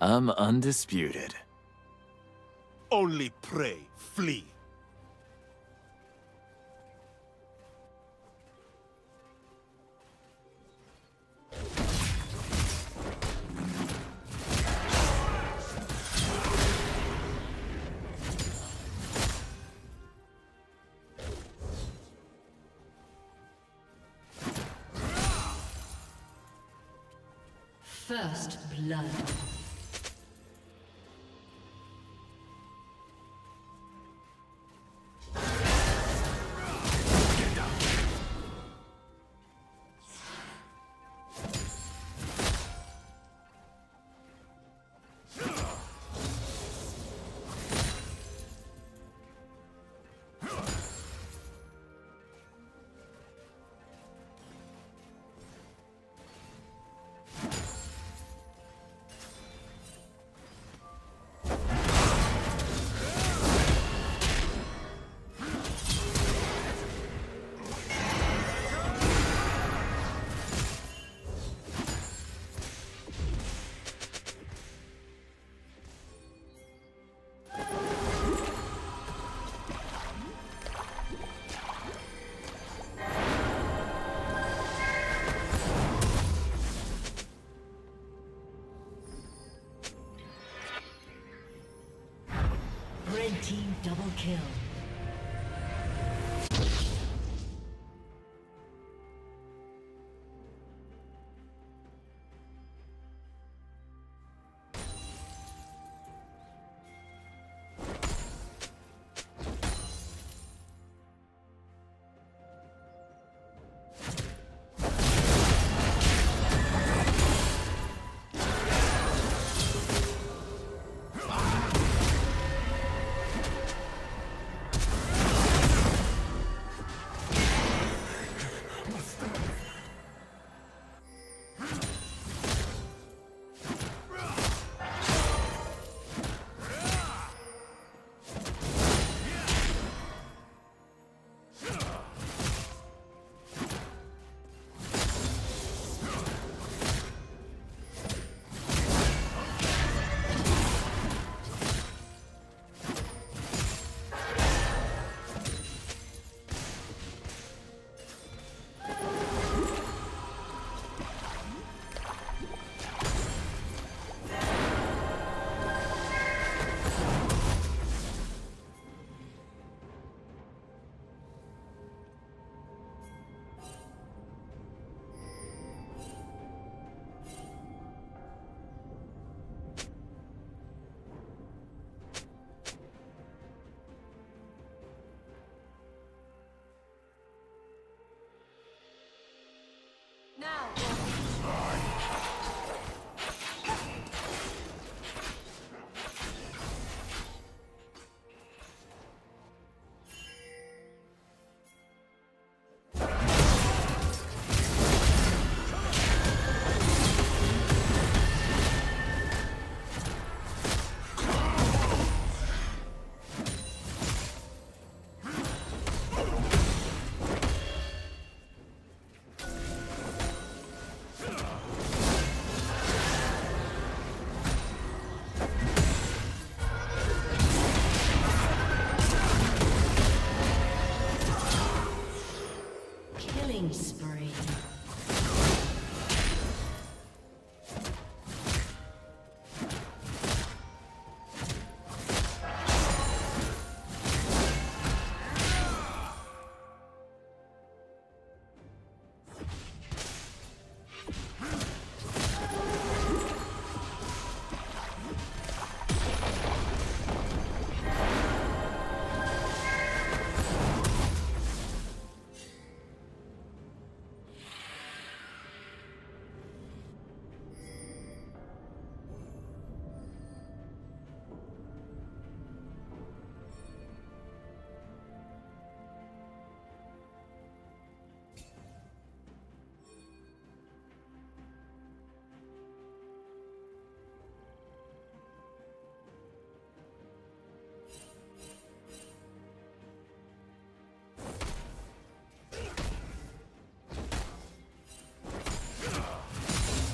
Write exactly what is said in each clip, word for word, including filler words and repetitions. I'm undisputed. Only pray, flee. First blood. Team double kill.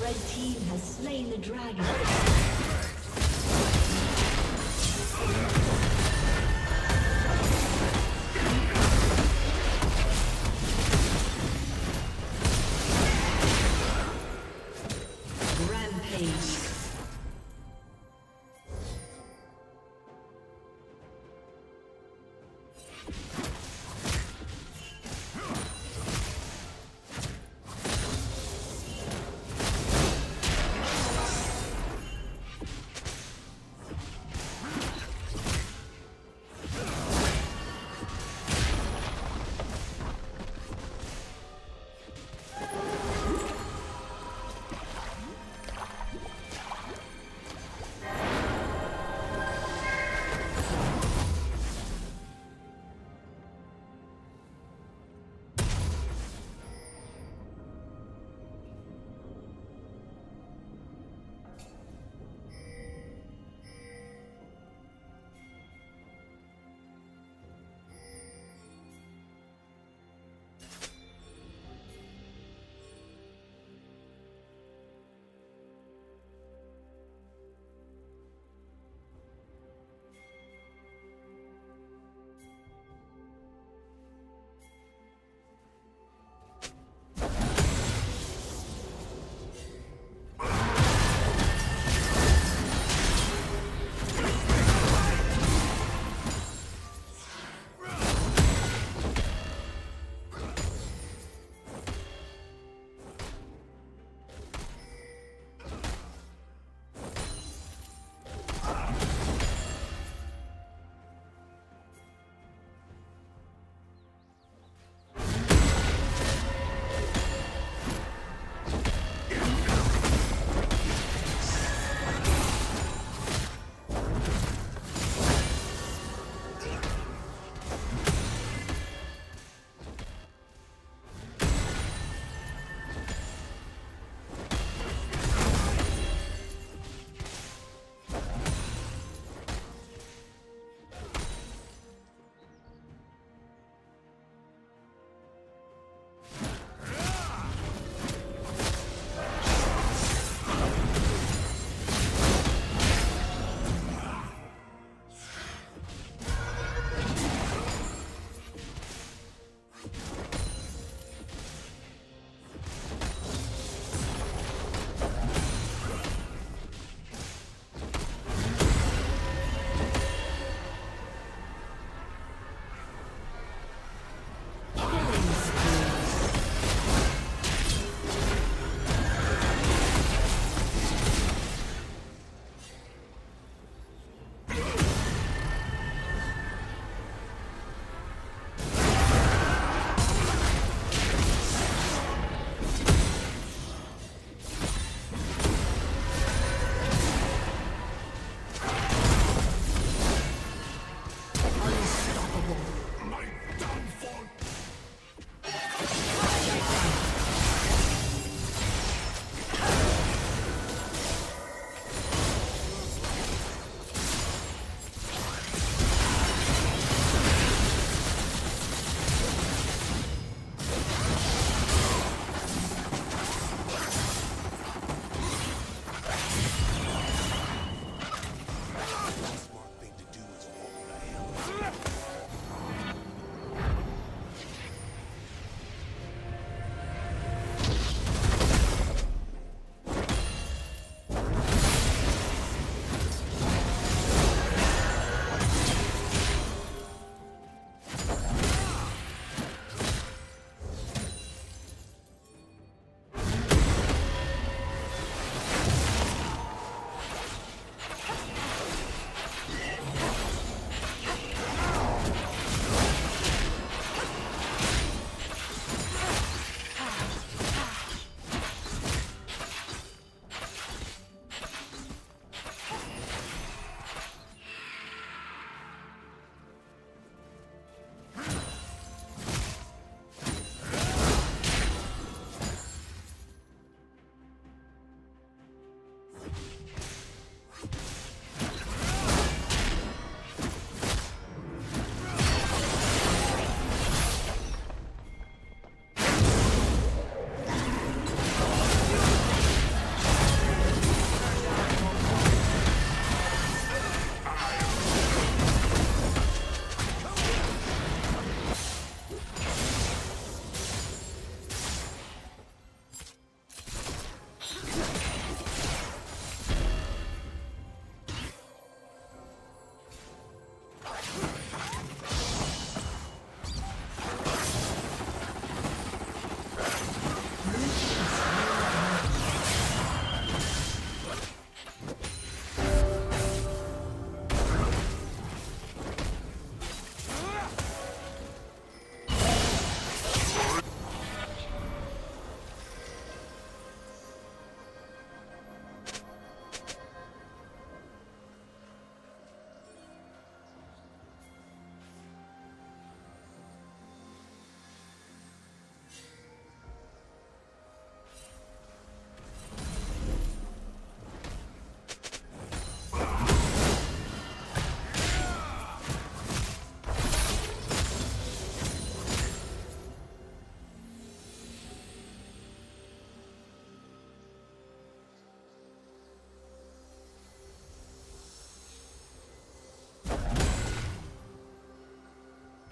Red team has slain the dragon.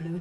Blue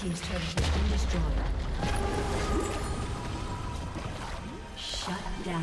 Team's turret has been destroyed. Shut down.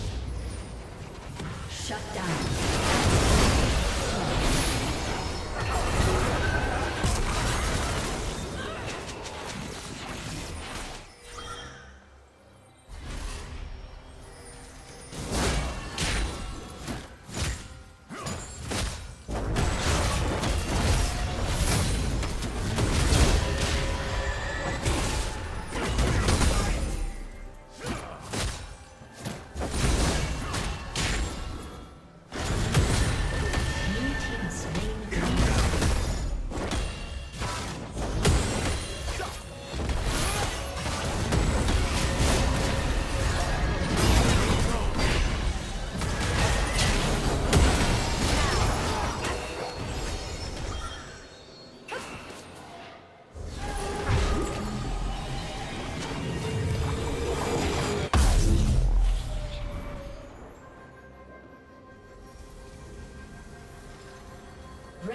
Shut down.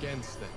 Against them.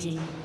dominating.